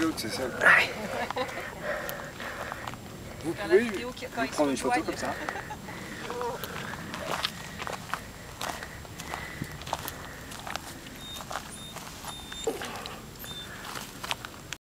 Vous pouvez prendre une photo comme ça.